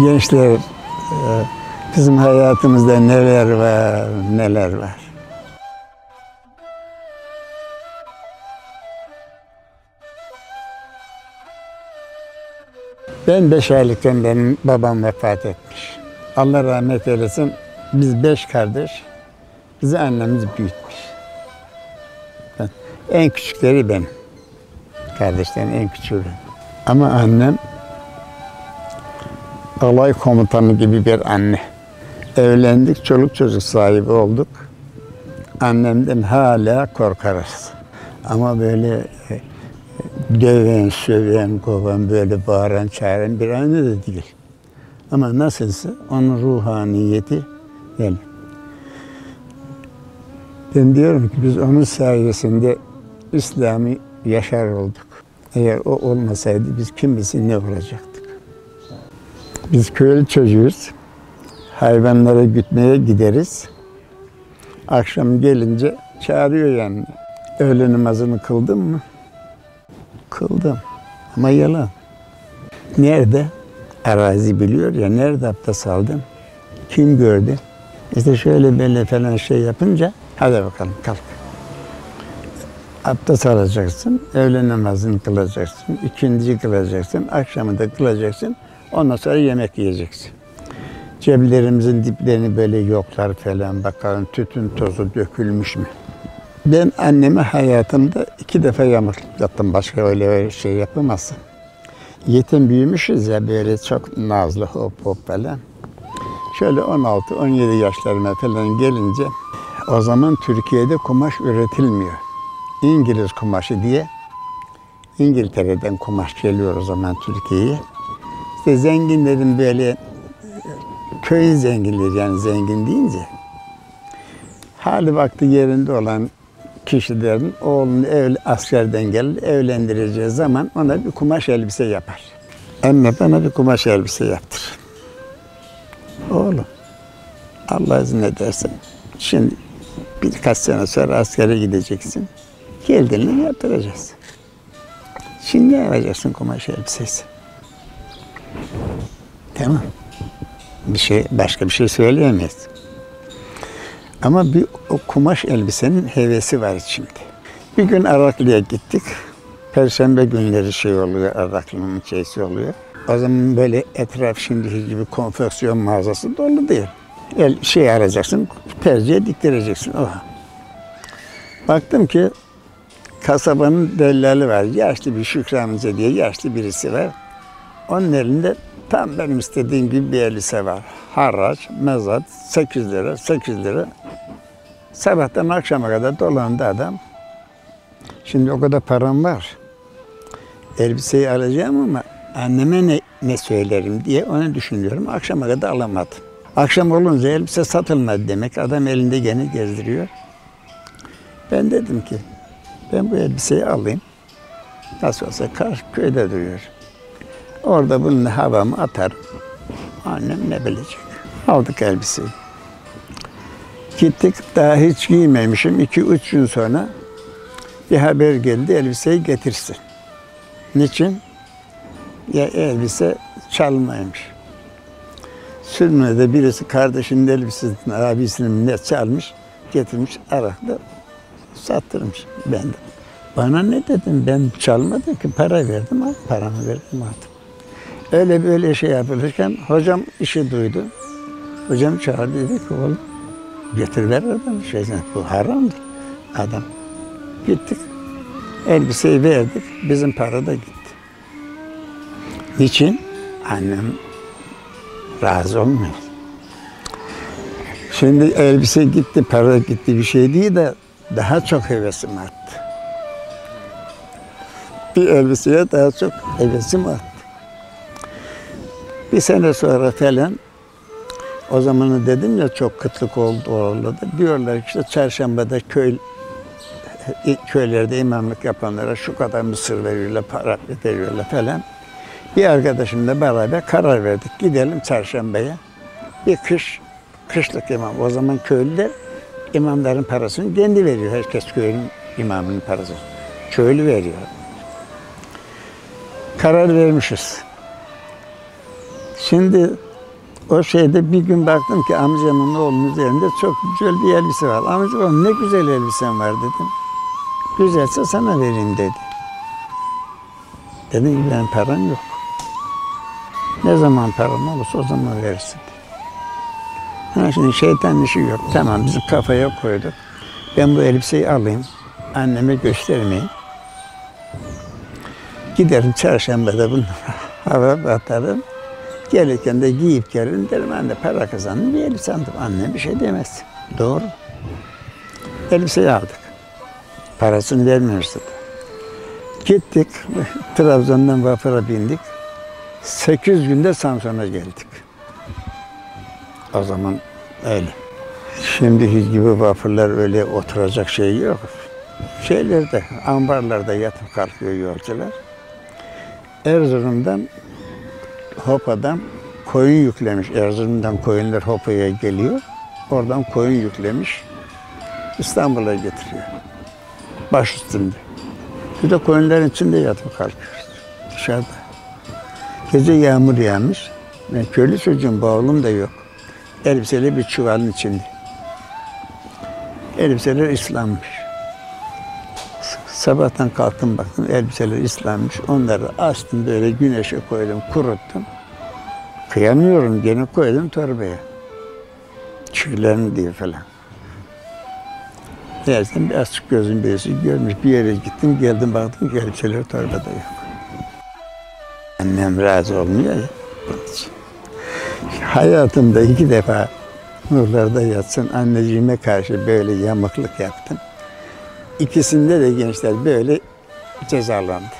gençler, bizim hayatımızda neler var, neler var. Ben 5 aylıkken benim babam vefat etmiş. Allah rahmet eylesin. Biz 5 kardeş, bizi annemiz büyütmüş. En küçükleri benim. Kardeşlerin en küçüğü benim. Ama annem alay komutanı gibi bir anne. Evlendik, çoluk çocuk sahibi olduk. Annemden hala korkarız. Ama böyle döven, söven, kovan, böyle bağıran, çağıran bir anne de değil. Ama nasılsa onun ruhaniyeti benim. Ben diyorum ki biz onun sayesinde İslami yaşar olduk. Eğer o olmasaydı biz kim bizi ne olacaktık? Biz köylü çocuğuz. Hayvanlara gütmeye gideriz. Akşam gelince çağırıyor yani. Öğle namazını kıldın mı? Kıldım. Ama yalan. Nerede? Arazi biliyor ya. Nerede abdest aldım? Kim gördü? İşte şöyle böyle falan şey yapınca hadi bakalım kalk. Abdest alacaksın, öğle namazını kılacaksın, ikindiyi kılacaksın, akşamı da kılacaksın, ondan sonra yemek yiyeceksin. Ceplerimizin diplerini böyle yoklar falan, bakalım tütün tozu dökülmüş mü? Ben annemi hayatımda 2 defa yamuklatım, başka öyle şey yapamazsın. Yetim büyümüşüz ya böyle çok nazlı hop hop falan. Şöyle 16-17 yaşlarına falan gelince o zaman Türkiye'de kumaş üretilmiyor. İngiliz kumaşı diye İngiltere'den kumaş geliyor o zaman Türkiye'ye. İşte zenginlerin böyle köy zenginleri yani zengin deyince hali vakti yerinde olan kişilerin oğlunu askerden gelir evlendireceği zaman ona bir kumaş elbise yapar. Anne bana bir kumaş elbise yaptır. Oğlum Allah izin edersen şimdi birkaç sene sonra askere gideceksin. Geldiğini yaptıracağız. Şimdi alacaksın kumaş elbisesi. Tamam. Bir şey, başka bir şey söyleyemeyiz. Ama bir o kumaş elbisenin hevesi var içimde. Bir gün Araklı'ya gittik. Perşembe günleri şey oluyor, Araklı'nın şeysi oluyor. O zaman böyle etraf şimdiki gibi konfeksiyon mağazası dolu değil. Şey arayacaksın, tercihe diktireceksin. Oha. Baktım ki kasabanın dellali var, yaşlı bir Şükranca diye yaşlı birisi var. Onun elinde tam benim istediğim gibi bir elbise var. Haraç, mezat, 8 lira, 8 lira. Sabahtan akşama kadar dolandı adam. Şimdi o kadar param var. Elbiseyi alacağım ama anneme ne söylerim diye onu düşünüyorum. Akşama kadar alamadım. Akşam olunca elbise satılmadı demek. Adam elinde gene gezdiriyor. Ben dedim ki ben bu elbiseyi alayım. Nasıl olsa karşı köyde duruyor. Orada bunun havamı atarım. Annem ne bilecek? Aldık elbiseyi. Gittik, daha hiç giymemişim. 2-3 gün sonra bir haber geldi, elbiseyi getirsin. Niçin? Ya elbise çalmaymış. Sürmede birisi kardeşinin elbisesini, abisinin ne çalmış, getirmiş, Araklı'da sattırmış benden. Bana ne dedim? Ben çalmadım ki, para verdim, aldım. Paramı verdim, aldım. Öyle böyle şey yapılırken hocam işi duydu. Hocam çağırdı, dedi ki oğlum getir ver adamı, şeyden, bu haramdır adam. Gittik, elbiseyi verdik, bizim para da gitti. Niçin? Annem razı olmuyor. Şimdi elbise gitti, para gitti bir şey değil de daha çok hevesim arttı. Bir elbiseye daha çok hevesim arttı. Bir sene sonra falan, o zamanı dedim ya çok kıtlık oldu orada. Diyorlar ki işte çarşambada köylerde imamlık yapanlara şu kadar mısır veriyorlar, para veriyorlar falan. Bir arkadaşımla beraber karar verdik. Gidelim çarşambaya. Bir kışlık imam. O zaman köylüler imamların parasını kendi veriyor. Herkes köyün imamının parasını. Köylü veriyor. Karar vermişiz. Şimdi o şeyde bir gün baktım ki amcamın oğlunun üzerinde çok güzel bir elbise var. Amca oğlum, ne güzel elbisen var dedim. Güzelse sana vereyim dedi. Dedim ki ben param yok. Ne zaman param olursa o zaman verirsin. Ha şimdi şeytan işi yok. Tamam bizi kafaya koyduk. Ben bu elbiseyi alayım. Anneme göstermeyeyim. Giderim çarşambada bunu hava atarım. Gelirken de giyip gelirim derim. Anne para kazandım bir elbise aldım. Annem bir şey demez. Doğru. Elbiseyi aldık. Parasını vermiyoruz dedi. Gittik. Trabzon'dan vapura bindik. 8 günde Samsun'a geldik. O zaman öyle. Şimdiki gibi vapurlar öyle oturacak şey yok. Şeylerde, ambarlarda yatıp kalkıyor yolcular. Erzurum'dan, Hopa'dan koyun yüklemiş. Erzurum'dan koyunlar Hopa'ya geliyor. Oradan koyun yüklemiş. İstanbul'a getiriyor. Baş üstünde. Bir de koyunların içinde yatıp kalkıyoruz. Dışarıda. Gece yağmur yağmış. Ben köylü çocuğum, bavulum da yok. Elbiseler bir çuvalın içinde. Elbiseler ıslanmış. Sabahtan kalktım baktım, elbiseler ıslanmış. Onları astım böyle güneşe koydum, kuruttum. Kıyamıyorum, gene koydum torbaya. Çürülerini diye falan. Dersen bir açık gözüm birisi görmüş, bir yere gittim, geldim baktım ki elbiseler torbada yok. Annem razı olmuyor ya. Hayatımda 2 defa nurlarda yatsın anneciğime karşı böyle yamıklık yaptım. İkisinde de gençler böyle cezalandı.